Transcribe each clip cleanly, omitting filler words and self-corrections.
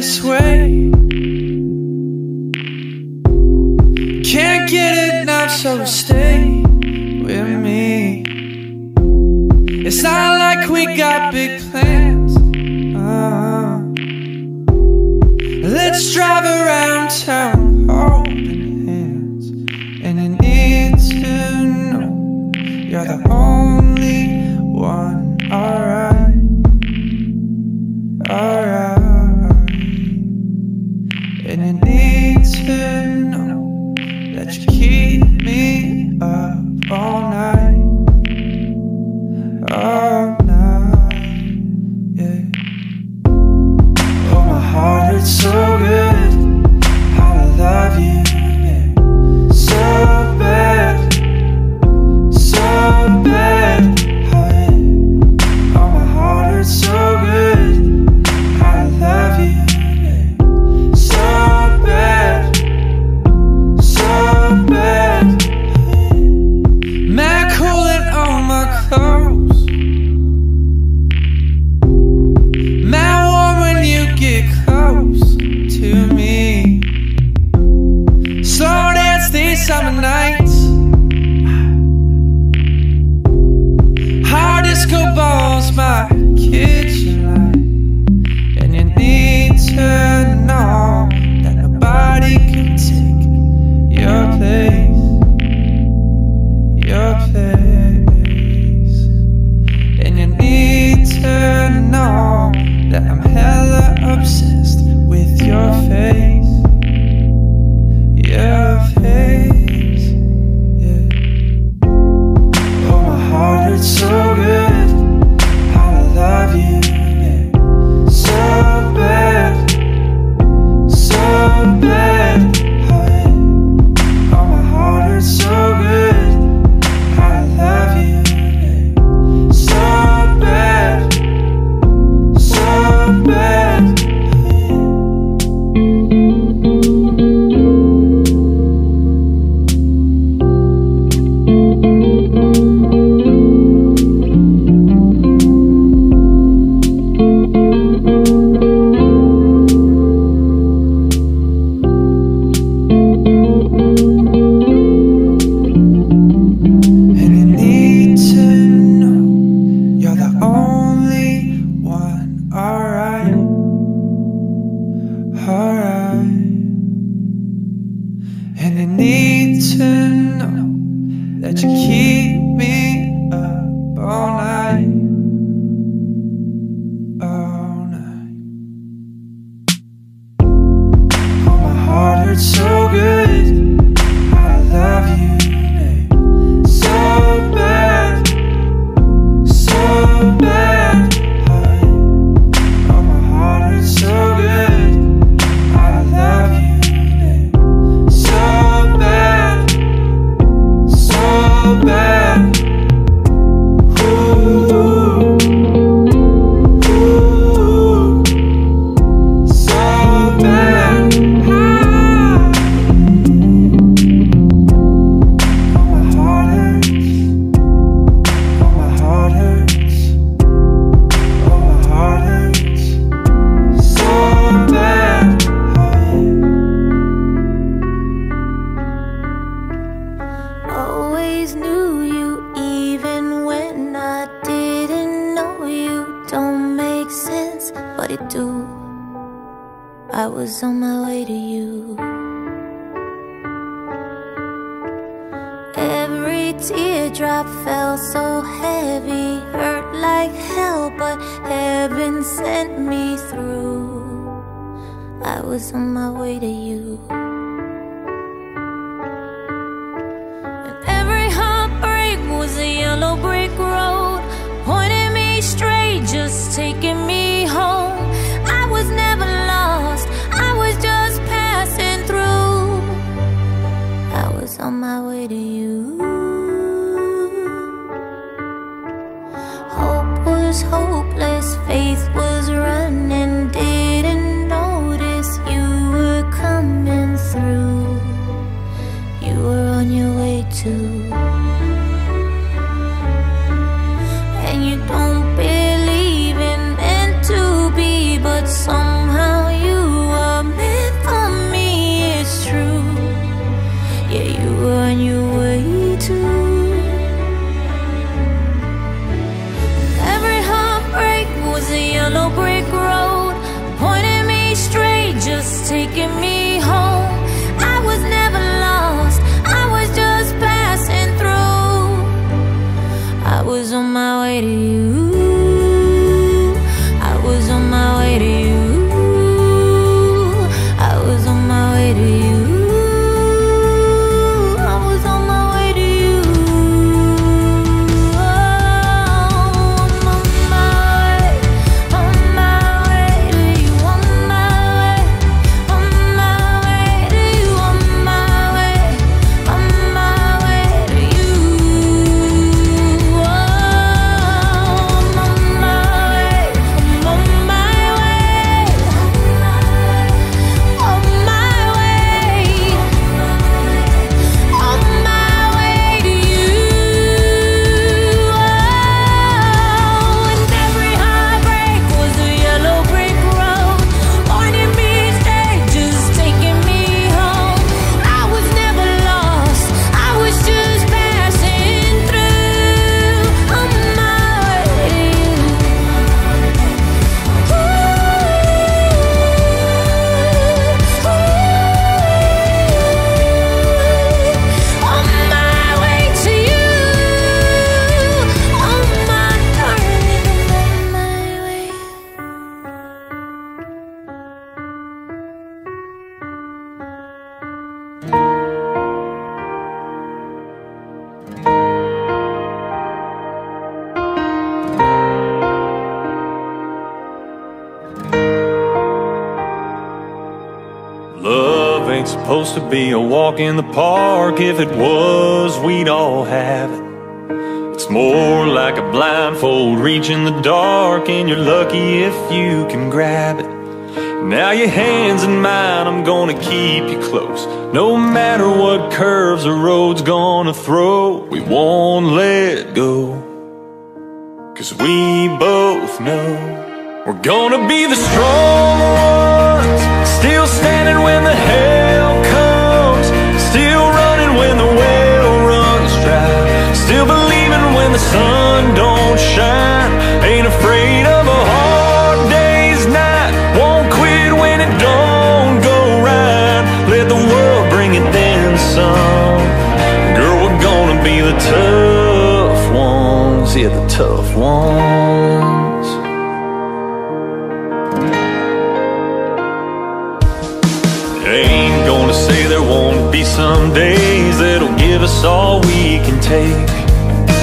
this way. Can't get enough, so stay with me. It's not like we got big plans. Let's drive around town holding hands, and I need to know you're the only one. Alright, alright, and I need to know that you keep me up all night, all night, yeah. Oh, my heart hurts so good, how I love you, yeah. So bad, so bad. So good, I love you so bad, so bad. Mad calling on my clothes, mad warm when you get close to me. Slow dance these summer nights, hard disco balls, my kitchen light, and you need to know that nobody can take your place, your place. And you need to know that I'm hella obsessed with your face, your face, yeah. Oh, my heart hurts so good. Love you, yeah. So bad, so bad, oh, yeah. Oh, my heart hurts so good, I love you, yeah. So bad, so bad, coming way to you. I was on my way to you. I was on my way to you. I was on my way to you. Oh, on my way to you. On my way to you. On my way to you. Oh, on my way. On my way. On my way to you, oh, and every heartbreak was a yellow brick road, pointing me straight, just taking me home. I was never lost, I was just passing through. On my way to you. On my way to you. Oh, my darling, on my way. Love ain't supposed to be a walk in the park. If it was, we'd all have it. It's more like a blindfold reaching the dark, and you're lucky if you can grab it. Now your hands in mine, I'm gonna keep you close. No matter what curves the road's gonna throw, we won't let go. Cause we both know we're gonna be the strong ones, still standing when the hell comes, still running when the well runs dry, still believing when the sun don't shine, ain't afraid of a hard day's night, won't quit when it don't go right, let the world bring it then some. Girl, we're gonna be the tough ones, yeah, the tough ones. Ain't gonna say there won't be some days that'll give us all we can take,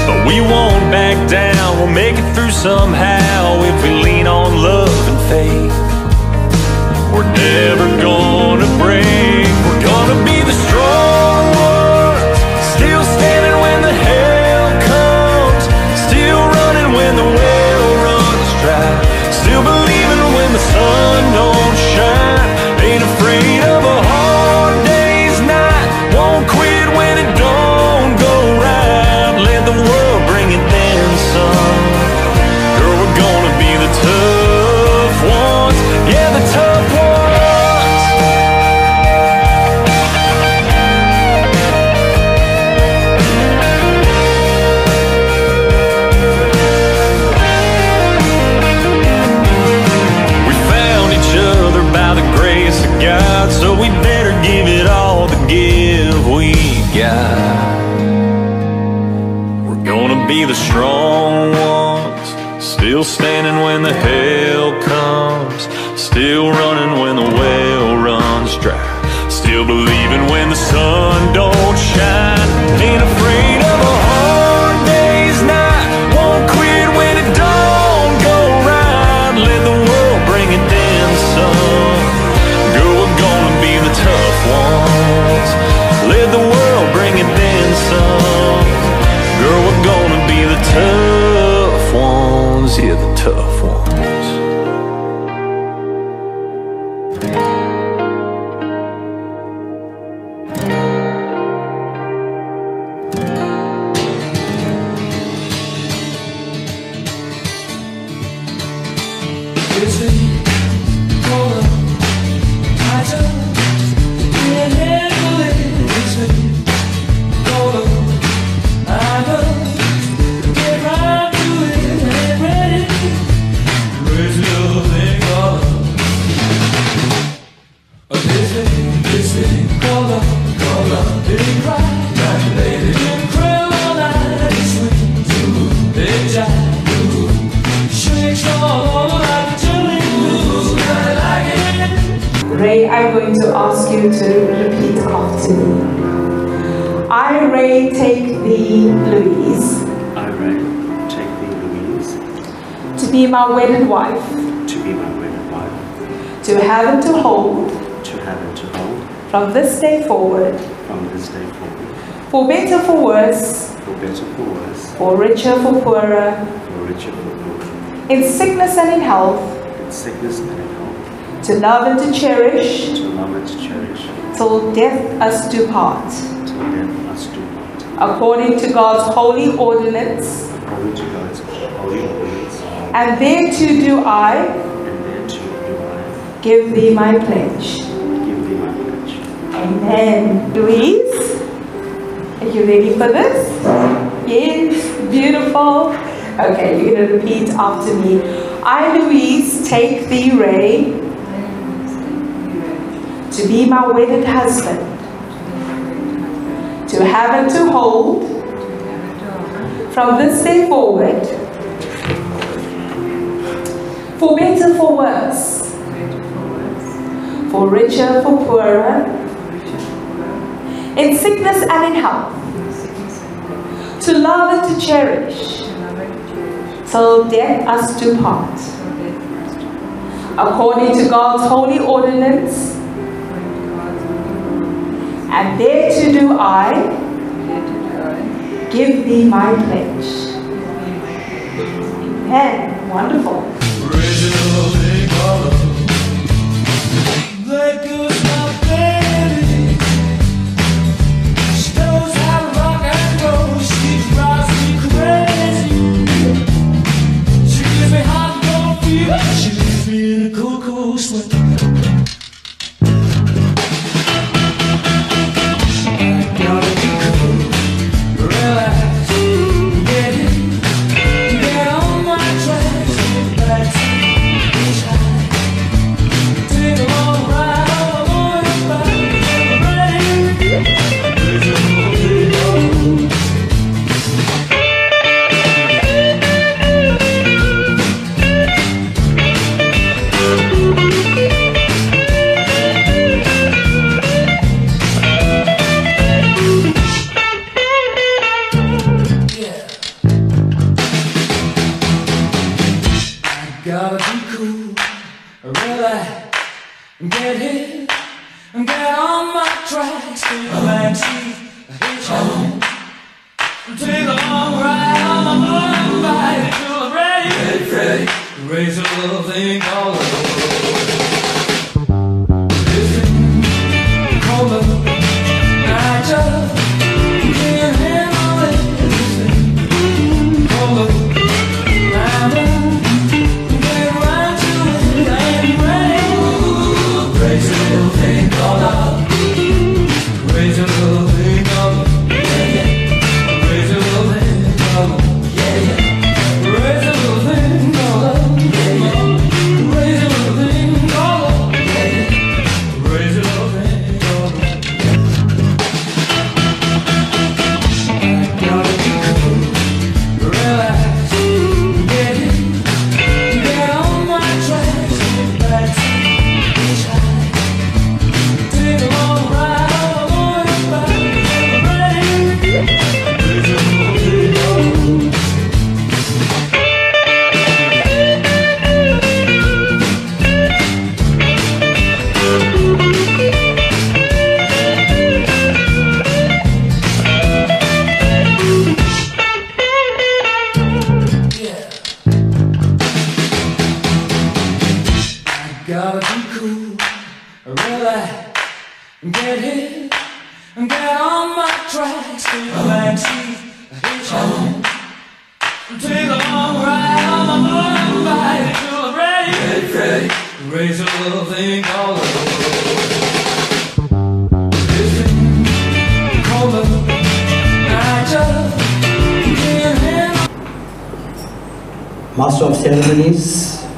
but we won't back down, we'll make it through somehow if we lean on love and faith. We're never gonna break, we're gonna be the strong ones, still standing when the hell comes, still running when the well runs dry, still believing when the sun don't shine, ain't afraid of a hard day's night, won't quit when it don't go right, let the world bring it then some. Girl, we're gonna be the tough ones, yeah, the tough ones. We found each other by the grace of God, so we better give it all the give we got. We're gonna be the strong ones, still standing when the hell comes, still running when the well runs dry, still believing when the sun don't shine, ain't afraid of a hard day's night, won't quit when it don't go right, let the world bring it down some. Girl, we're gonna be the tough ones, let the world bring it down some. Girl, we're gonna be the tough ones, yeah, the tough ones. Ray, I'm going to ask you to repeat after me. I, Ray, take thee, Louise. I, Ray, take thee, Louise. To be my wedded wife. To be my wedded wife. To have and to hold. To have and to hold. From this day forward. From this day forward. For better, for worse. For better, for worse. For richer, for poorer. For richer, for poorer. In sickness and in health. In sickness and in health. To love and to cherish. To love and to cherish. Till death us do part. Till death us do part. According to God's holy ordinance. According to God's holy ordinance. And thereto do I. And thereto do I. Give thee my pledge. Give thee my pledge. Amen. Louise, are you ready for this? Yes. Beautiful. Okay, you're going to repeat after me. I, Louise, take thee, Ray. To be my wedded husband, to have and to hold, from this day forward, for better, for worse, for richer, for poorer, in sickness and in health, to love and to cherish, till death us do part, according to God's holy ordinance. And thereto do I give thee my pledge. Amen. Wonderful.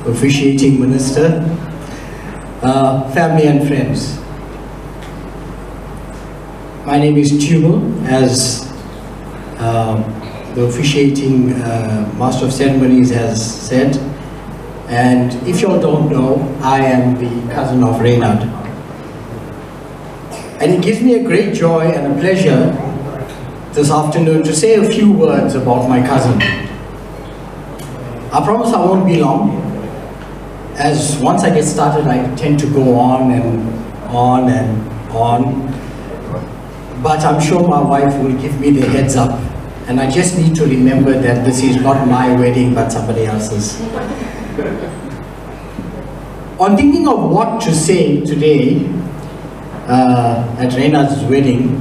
Officiating minister, family and friends. My name is Tubal, as the officiating master of ceremonies has said. And if you all don't know, I am the cousin of Reynard. And it gives me a great joy and a pleasure this afternoon to say a few words about my cousin. I promise I won't be long, as once I get started I tend to go on and on and on. But I'm sure my wife will give me the heads up, and I just need to remember that this is not my wedding but somebody else's. On thinking of what to say today at Reynard's wedding,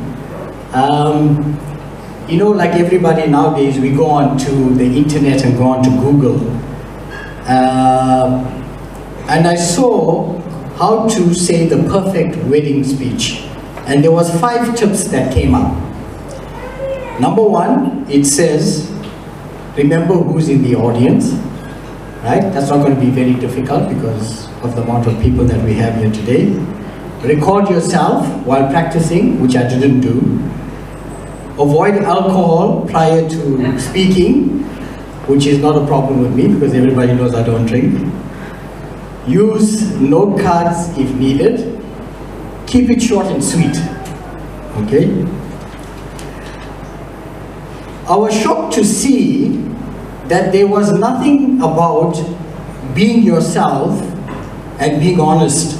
you know, like everybody nowadays, we go on to the internet and go on to Google, and I saw how to say the perfect wedding speech, and there was 5 tips that came up. Number 1, it says, remember who's in the audience. Right? That's not going to be very difficult because of the amount of people that we have here today. Record yourself while practicing, which I didn't do. Avoid alcohol prior to speaking, which is not a problem with me because everybody knows I don't drink. Use note cards if needed. Keep it short and sweet. Okay? I was shocked to see that there was nothing about being yourself and being honest.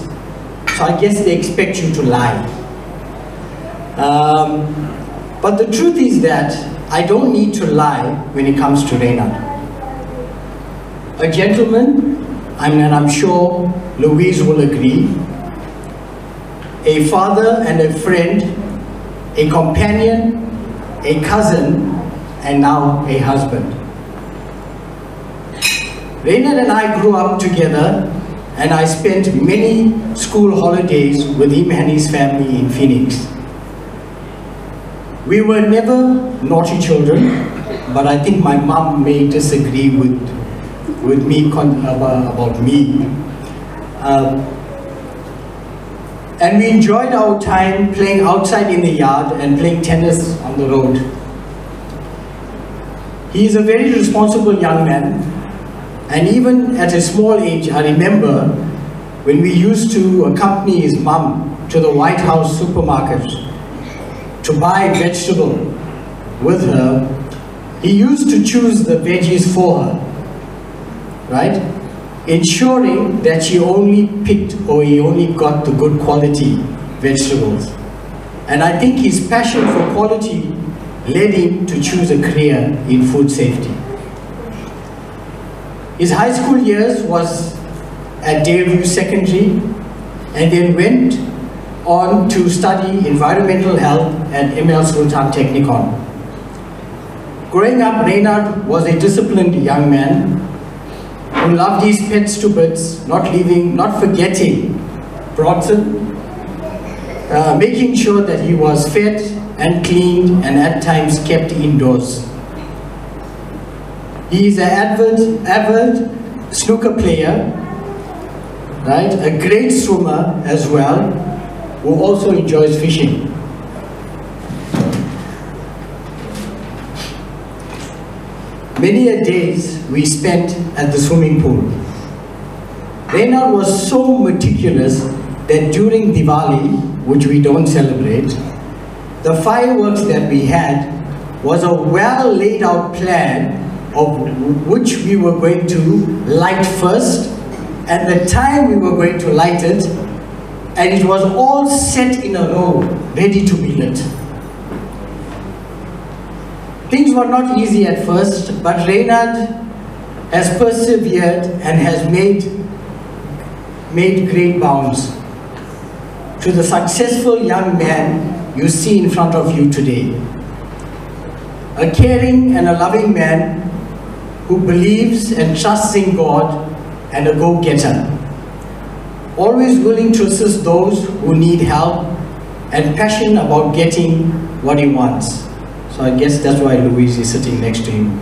So I guess they expect you to lie. But the truth is that I don't need to lie when it comes to Reynard. A gentleman, and I'm sure Louise will agree, a father and a friend, a companion, a cousin, and now a husband. Reynard and I grew up together, and I spent many school holidays with him and his family in Phoenix. We were never naughty children, but I think my mom may disagree about me. And we enjoyed our time playing outside in the yard and playing tennis on the road. He is a very responsible young man. And even at a small age, I remember when we used to accompany his mum to the White House supermarket to buy vegetable with her, he used to choose the veggies for her, right? Ensuring that she only picked, or he only got, the good quality vegetables. And I think his passion for quality led him to choose a career in food safety. His high school years was at Dareview Secondary, and then went on to study environmental health at ML Sultan Technikon. Growing up, Reynard was a disciplined young man who loved his pets to bits, not forgetting Broughton, making sure that he was fed and cleaned and at times kept indoors. He is an avid snooker player, right? A great swimmer as well, who also enjoys fishing. Many a days we spent at the swimming pool. Reynard was so meticulous that during Diwali, which we don't celebrate, the fireworks that we had was a well laid out plan of which we were going to light first, and the time we were going to light it, and it was all set in a row, ready to be lit. Things were not easy at first, but Reynard has persevered and has made great bounds to the successful young man you see in front of you today. A caring and a loving man who believes and trusts in God, and a go-getter. Always willing to assist those who need help, and passionate about getting what he wants. So I guess that's why Louise is sitting next to him.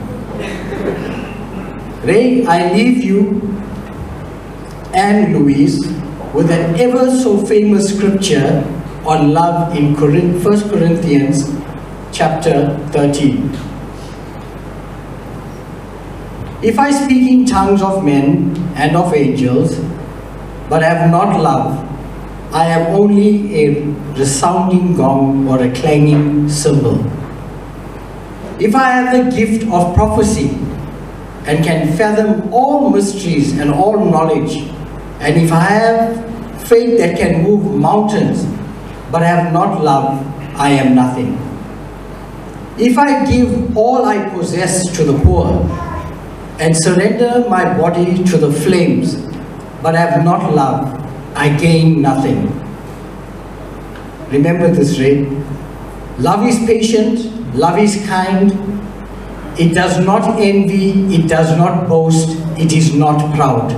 Ray, I leave you and Louise with an ever so famous scripture on love in 1 Corinthians chapter 13. If I speak in tongues of men and of angels, but have not love, I am only a resounding gong or a clanging cymbal. If I have the gift of prophecy and can fathom all mysteries and all knowledge, and if I have faith that can move mountains, but I have not love, I am nothing. If I give all I possess to the poor and surrender my body to the flames, but I have not love, I gain nothing. Remember this, Ray. Love is patient, love is kind, it does not envy, it does not boast, it is not proud.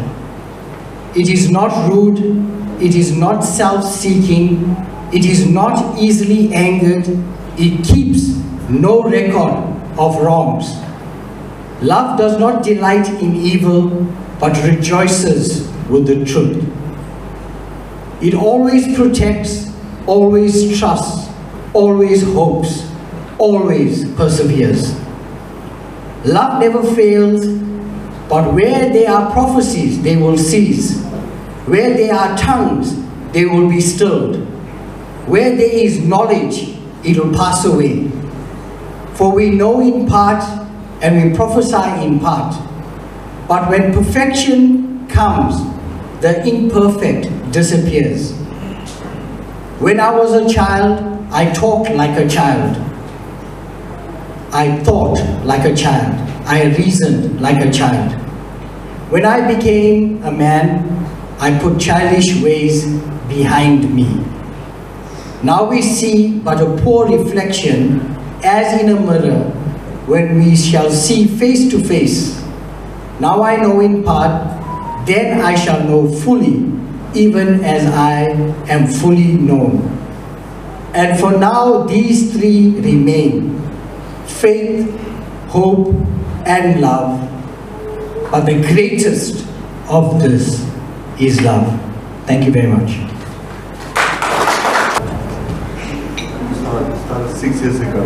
It is not rude, it is not self-seeking, it is not easily angered, it keeps no record of wrongs. Love does not delight in evil, but rejoices with the truth. It always protects, always trusts, always hopes, always perseveres. Love never fails, but where there are prophecies, they will cease. Where there are tongues, they will be stilled. Where there is knowledge, it will pass away. For we know in part, and we prophesy in part. But when perfection comes, the imperfect disappears. When I was a child, I talked like a child. I thought like a child. I reasoned like a child. When I became a man, I put childish ways behind me. Now we see but a poor reflection as in a mirror. When we shall see face to face, now I know in part, then I shall know fully, even as I am fully known. And for now these three remain, faith, hope, and love. But the greatest of this is love. Thank you very much. Started 6 years ago,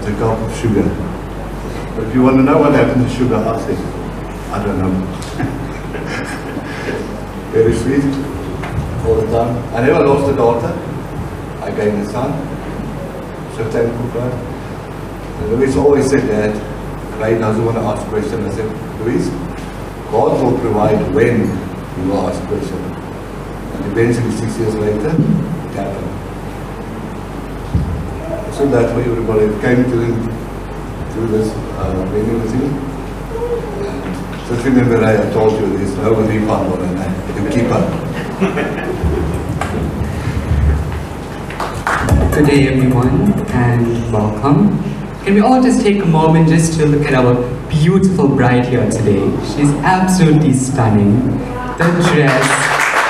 the cup of sugar. But if you want to know what happened to sugar, I'll say, I don't know. Very sweet, all the time. I never lost a daughter, I gained a son, so thankful for her. Louise always said that, Ray doesn't want to ask questions. I said, Louise, God will provide when you will ask questions. And eventually 6 years later, it happened. So that's why everybody came to this venue with me. Just remember, I told you there's no refund on it, you keep up. Good day everyone and welcome. Can we all just take a moment just to look at our beautiful bride here today? She's absolutely stunning. The dress,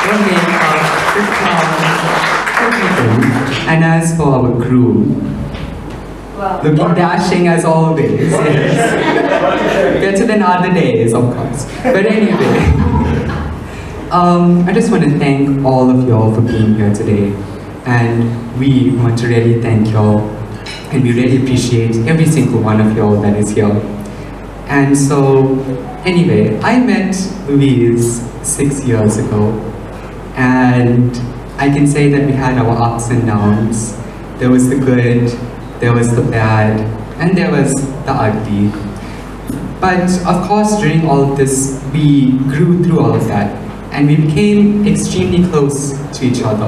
the makeup, the crown, everything. And as for our groom, looking dashing as always, yes. Better than other days, of course. But anyway, I just want to thank all of y'all for being here today. And we want to really thank y'all. And we really appreciate every single one of y'all that is here. And so, anyway, I met Louise 6 years ago. And I can say that we had our ups and downs. There was the good, there was the bad, and there was the ugly. But of course, during all of this, we grew through all of that, and we became extremely close to each other.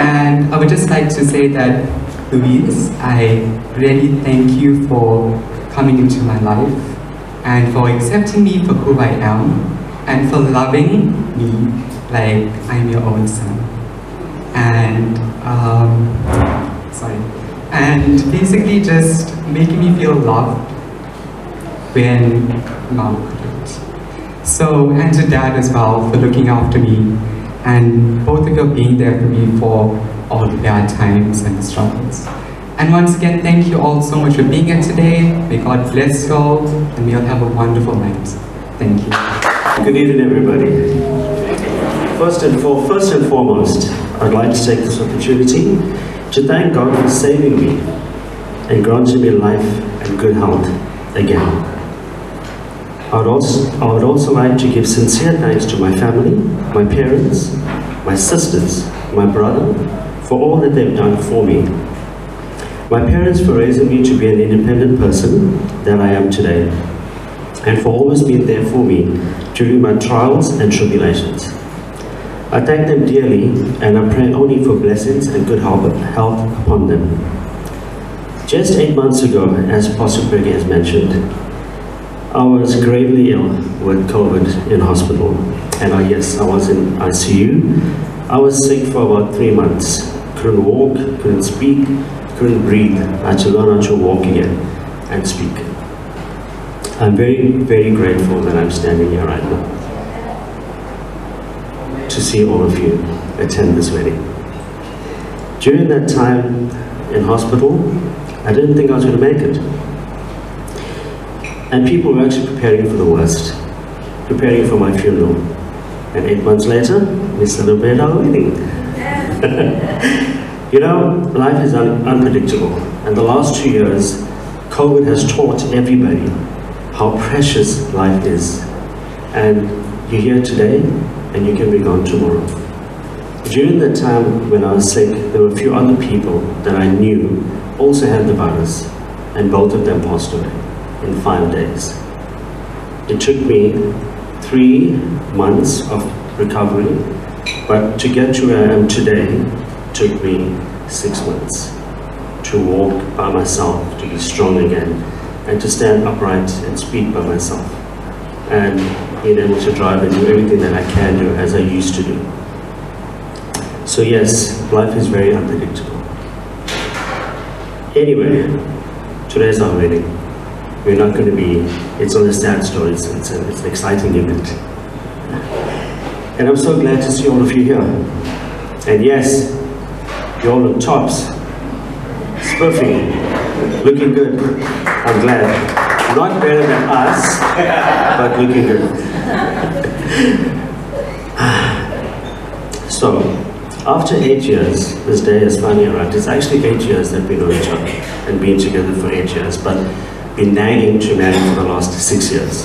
And I would just like to say that, Louise, I really thank you for coming into my life, and for accepting me for who I am, and for loving me like I'm your own son. And, sorry. And basically just making me feel loved when mom couldn't. So, and to dad as well for looking after me, and both of you being there for me for all the bad times and the struggles. And once again, thank you all so much for being here today. May God bless you all, and may you all have a wonderful night. Thank you. Good evening, everybody. First and foremost, I'd like to take this opportunity to thank God for saving me and granting me life and good health again. I would also like to give sincere thanks to my family, my parents, my sisters, my brother, for all that they've done for me. My parents for raising me to be an independent person that I am today, and for always being there for me during my trials and tribulations. I thank them dearly, and I pray only for blessings and good health upon them. Just 8 months ago, as Pastor Briggs has mentioned, I was gravely ill with COVID in hospital, and yes, I was in ICU. I was sick for about 3 months. Couldn't walk, couldn't speak, couldn't breathe. I had to learn how to walk again and speak. I'm very, very grateful that I'm standing here right now to see all of you attend this wedding. During that time in hospital, I didn't think I was going to make it. And people were actually preparing for the worst, preparing for my funeral. And 8 months later, we celebrate our wedding. You know, life is unpredictable. And the last 2 years, COVID has taught everybody how precious life is. And you're here today, and you can be gone tomorrow. During that time when I was sick, there were a few other people that I knew also had the virus, and both of them passed away in 5 days. It took me 3 months of recovery, but to get to where I am today took me 6 months to walk by myself, to be strong again, and to stand upright and speak by myself, and being able to drive and do everything that I can do as I used to do. So yes, life is very unpredictable. Anyway, today's our wedding. We're not going to be, it's not a sad story, it's an exciting event. And I'm so glad to see all of you here. And yes, you all look tops, spiffy, looking good. I'm glad. Not better than us, but looking good. So, after 8 years, this day has finally arrived. It's actually 8 years that we know each other and been together for 8 years, but been nagging to marry for the last 6 years.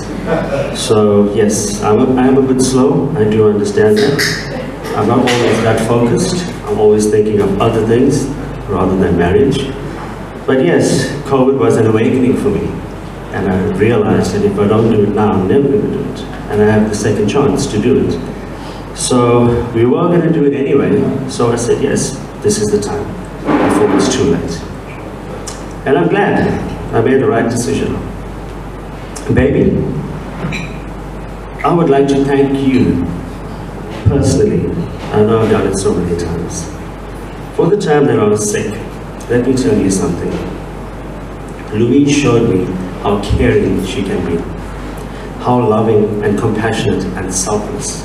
So yes, I'm a bit slow. I do understand that. I'm not always that focused. I'm always thinking of other things rather than marriage. But yes, COVID was an awakening for me, and I realized that if I don't do it now, I'm never going to do it, and I have the second chance to do it. So we were going to do it anyway, so I said yes, this is the time before it's too late. And I'm glad I made the right decision. Baby, I would like to thank you personally, I know I've done it so many times, for the time that I was sick. Let me tell you something. Louise showed me how caring she can be, how loving and compassionate and selfless.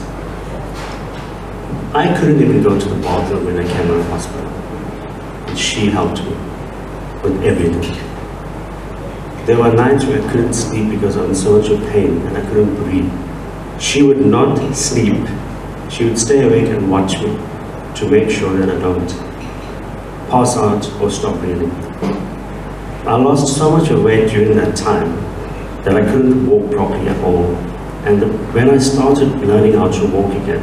I couldn't even go to the bathroom when I came out of hospital, and she helped me with everything. There were nights where I couldn't sleep because I was in so much of pain and I couldn't breathe. She would not sleep. She would stay awake and watch me to make sure that I don't pass out or stop breathing. I lost so much of weight during that time that I couldn't walk properly at all. And when I started learning how to walk again,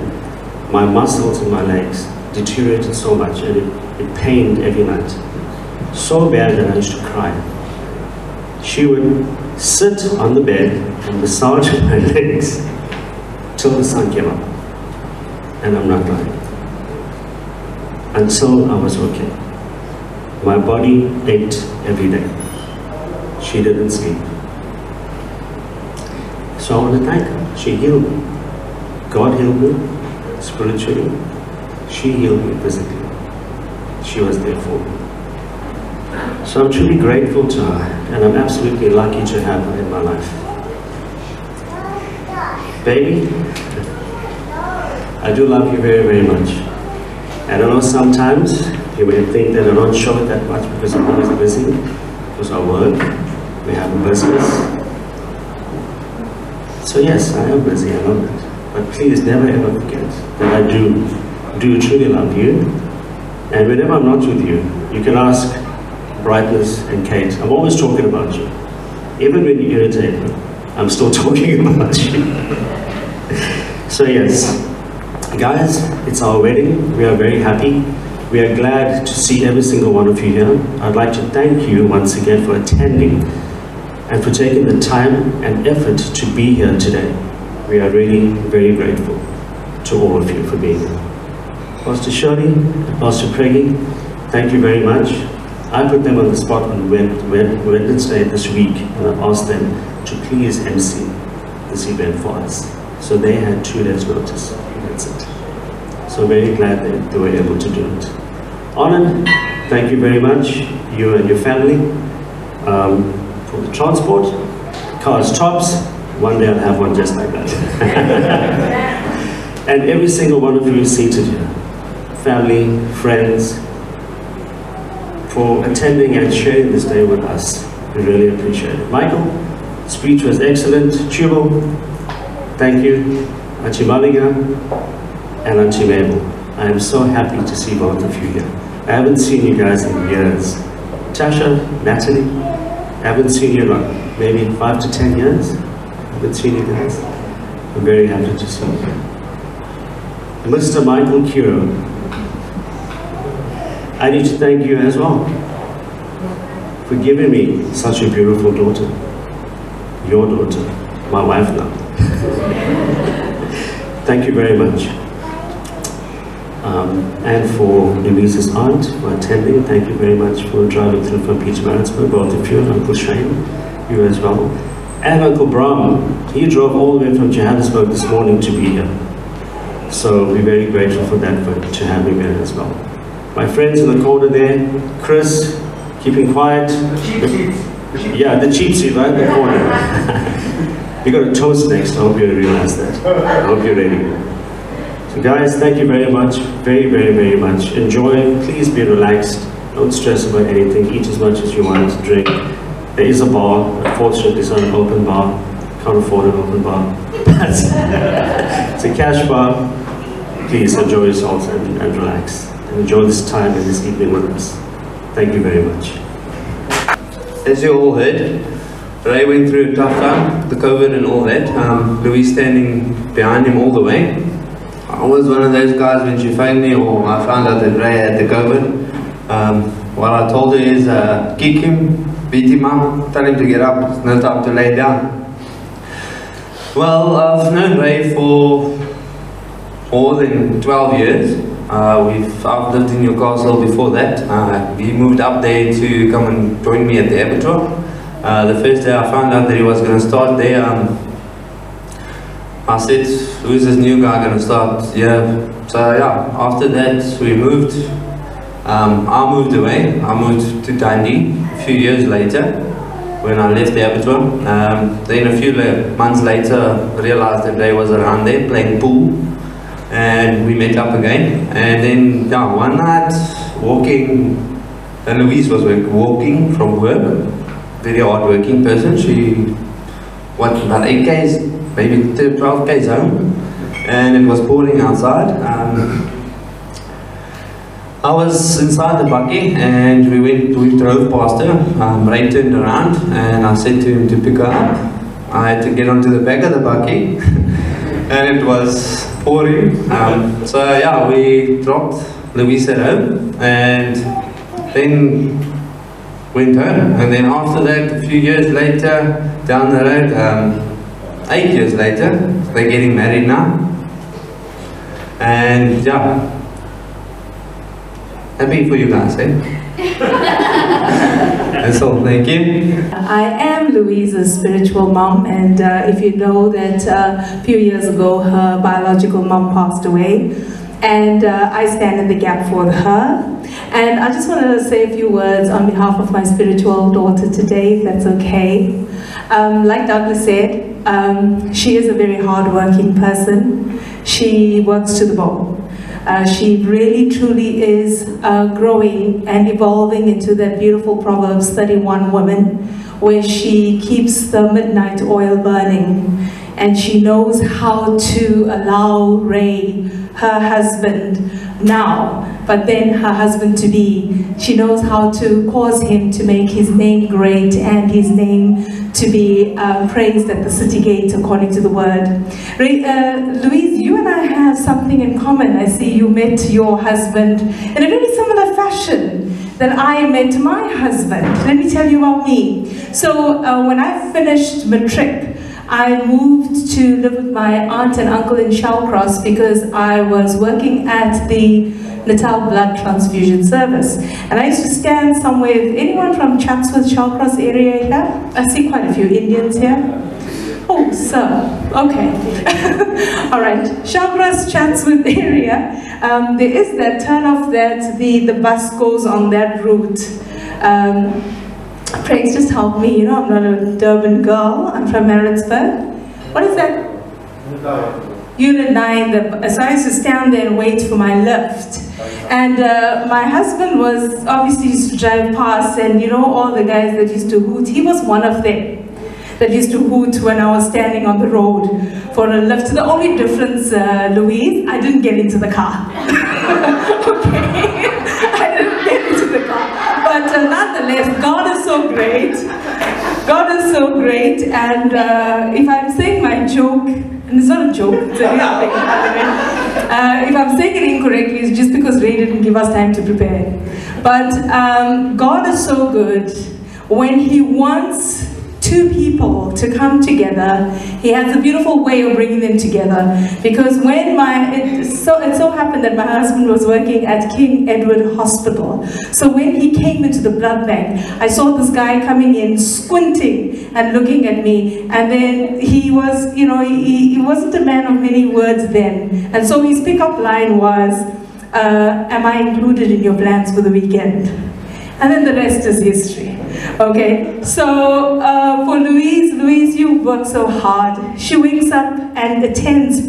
my muscles in my legs deteriorated so much, and it pained every night. So bad that I used to cry. She would sit on the bed and massage my legs till the sun came up. And I'm not lying. Until I was okay. My body ached every day. She didn't sleep. So I want to thank her. She healed me. God healed me. Spiritually, she healed me physically. She was there for me. So I'm truly grateful to her, and I'm absolutely lucky to have her in my life. Baby, I do love you very, very much. And I know sometimes you may think that I don't show it that much because I'm always busy, because I work, we have a business. So yes, I am busy, I know that. But please never ever forget that I do truly love you. And whenever I'm not with you, you can ask Brightness and Kate. I'm always talking about you. Even when you irritate me, I'm still talking about you. So yes, Guys, it's our wedding. We are very happy. We are glad to see every single one of you here. I'd like to thank you once again for attending and for taking the time and effort to be here today. We are really very grateful to all of you for being here. Pastor Shirley, Pastor Craigie, thank you very much. I put them on the spot on Wednesday this week, and I asked them to please MC this event for us. So they had 2 days' notice, and that's it. So very glad that they were able to do it. Arlen, thank you very much, you and your family, for the transport. Cars tops, one day I'll have one just like that. And every single one of you is seated here, family, friends, for attending and sharing this day with us. We really appreciate it. Michael, speech was excellent. Chubo, thank you. Auntie Maliga and Auntie Mabel, I am so happy to see both of you here. I haven't seen you guys in years. Tasha, Natalie, I haven't seen you in like maybe 5 to 10 years. I haven't seen you guys. I'm very happy to see you. Mr. Michael Kuro, I need to thank you as well for giving me such a beautiful daughter, your daughter, my wife now. Thank you very much. And for Louise's aunt for attending, thank you very much for driving through from Pietermaritzburg, both of you, and Uncle Shane, you as well. And Uncle Brahm, he drove all the way from Johannesburg this morning to be here. So we're very grateful for that, but to have him here as well. My friends in the corner there, Chris, keeping quiet. Yeah, the cheap seat right in the corner. We got a toast next, I hope you realize that. I hope you're ready. So guys, thank you very much, very, very, very much. Enjoy, please be relaxed. Don't stress about anything, eat as much as you want, drink. There is a bar, unfortunately it's not an open bar. Can't afford an open bar. It's a cash bar. Please enjoy yourselves and relax. And enjoy this time and this evening with us. Thank you very much. As you all heard, Ray went through a tough time, the COVID and all that. Louise standing behind him all the way. I was one of those guys when she phoned me or I found out that Ray had the COVID. What I told her is kick him, beat him up, tell him to get up, it's no time to lay down. Well, I've known Ray for more than 12 years. I've lived in Newcastle before that. He moved up there to come and join me at the Abattoir. The first day I found out that he was going to start there, I said, who's this new guy going to start? Yeah. So yeah, after that we moved. I moved away. I moved to Dundee a few years later. When I left the Abattoir, then a few months later realized that Ray was around there playing pool, and we met up again. And then yeah, one night walking, and Louise was walking from work, very hard working person. She walked about 8 k's, maybe 12 k's home, and it was pouring outside. I was inside the buggy and we drove past her. Ray turned around and I said to him to pick her up. I had to get onto the back of the buggy and it was pouring. So yeah, we dropped Louise at home and then went home. And then after that, a few years later, down the road, 8 years later, they're getting married now. And yeah. Happy for you guys, eh? That's all, thank you. I am Louise's spiritual mom, and if you know that a few years ago her biological mom passed away, and I stand in the gap for her. And I just want to say a few words on behalf of my spiritual daughter today, if that's okay. Like Douglas said, she is a very hard-working person. She works to the bone. She really truly is growing and evolving into that beautiful Proverbs 31 woman, where she keeps the midnight oil burning, and she knows how to allow Ray, her husband, now But then her husband-to-be, she knows how to cause him to make his name great and his name to be praised at the city gate according to the word. Louise, you and I have something in common. I see you met your husband in a very similar fashion that I met my husband. Let me tell you about me. So when I finished matric, I moved to live with my aunt and uncle in Shellcross because I was working at the Natal Blood Transfusion Service. And I used to stand somewhere, if anyone from Chatsworth, Shellcross area here? I see quite a few Indians here. Oh, sir, okay. All right, Shellcross, Chatsworth area. There is that turn-off that the bus goes on that route. Praise, just help me, you know, I'm not a Durban girl, I'm from Pietermaritzburg. What is that? Unit 9, so I used to stand there and wait for my lift. And my husband was, obviously used to drive past, and you know, all the guys that used to hoot, he was one of them that used to hoot when I was standing on the road for a lift. The only difference, Louise, I didn't get into the car. Okay, I didn't get into the car. But nonetheless, God is so great. God is so great, and if I'm saying my joke, and it's not a joke, it's a real thing. If I'm saying it incorrectly, it's just because Ray didn't give us time to prepare. But God is so good. When He wants two people to come together, He has a beautiful way of bringing them together. Because when it so happened that my husband was working at King Edward Hospital. So when he came into the blood bank, I saw this guy coming in, squinting and looking at me. And then he was, you know, he wasn't a man of many words then. And so his pickup line was, am I included in your plans for the weekend? And then the rest is history. Okay, so for Louise, you work so hard. She wakes up and attends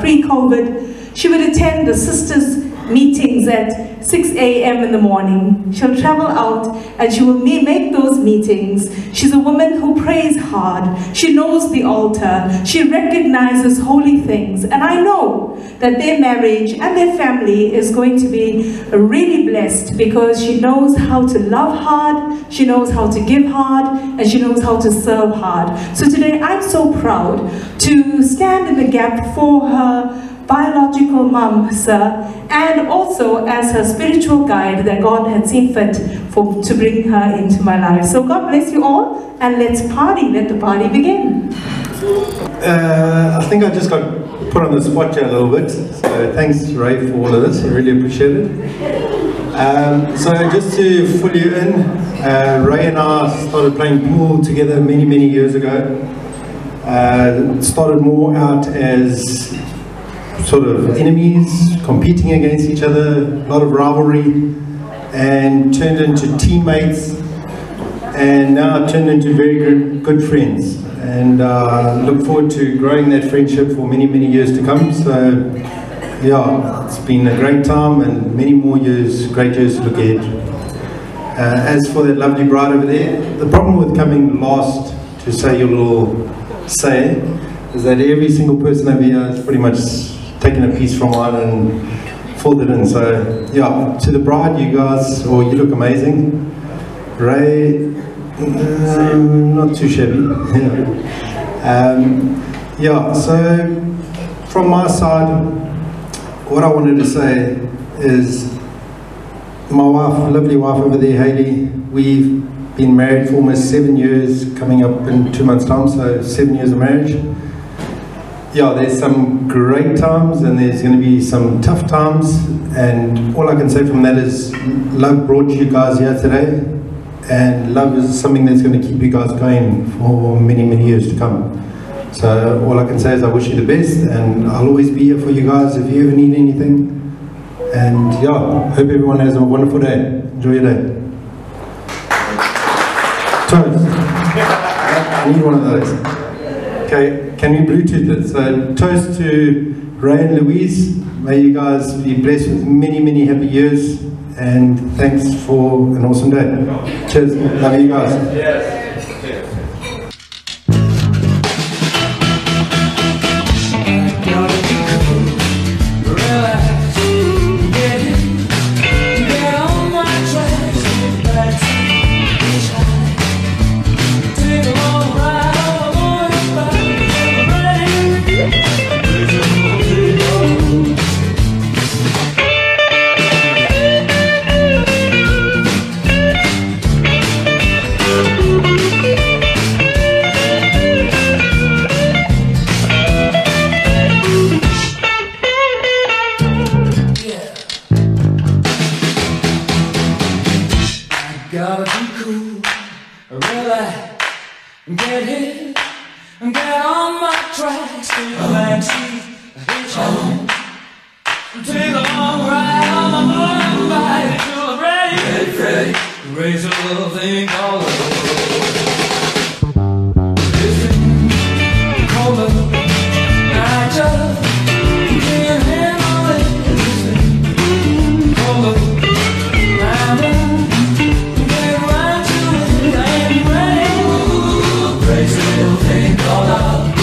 pre-COVID. She would attend the sisters' meetings at 6 AM in the morning. She'll travel out and she will make those meetings. She's a woman who prays hard. She knows the altar. She recognizes holy things. And I know that their marriage and their family is going to be really blessed because she knows how to love hard, she knows how to give hard, and she knows how to serve hard. So today I'm so proud to stand in the gap for her biological mum, sir, and also as her spiritual guide that God had seen fit to bring her into my life. So God bless you all, and let's party, let the party begin. I think I just got put on the spot here a little bit, so thanks Ray for all of this, I really appreciate it. So just to fill you in, Ray and I started playing pool together many, many years ago. Started more out as sort of enemies, competing against each other, a lot of rivalry, and turned into teammates, and now turned into very good friends. And look forward to growing that friendship for many, many years to come. So yeah, it's been a great time and many more years, great years to look ahead. As for that lovely bride over there, the problem with coming last to say your little say is that every single person over here is pretty much taken a piece from mine and folded in. So yeah, to the bride, you guys, or you look amazing. Ray, not too shabby. Yeah, so from my side, what I wanted to say is my wife, lovely wife over there, Hayley, we've been married for almost 7 years, coming up in 2 months time, so 7 years of marriage. Yeah, there's some great times and there's going to be some tough times, and all I can say from that is love brought you guys here today, and love is something that's going to keep you guys going for many, many years to come. So all I can say is I wish you the best, and I'll always be here for you guys if you ever need anything. And yeah, hope everyone has a wonderful day. Enjoy your day. Toast. I need one of those. Okay, can we Bluetooth it? So toast to Ray and Louise. May you guys be blessed with many, many happy years. And thanks for an awesome day. Cheers. Love you guys. Yes. Cheers. and get on my tracks to the backseat, hitch home. Take a long ride on my motorbike till I'm ready, raise a little thing called the road. Listen, cola, Nigel, being in all this. Listen, cola, Nigel, get right to it, I'm ready. Raise a little thing called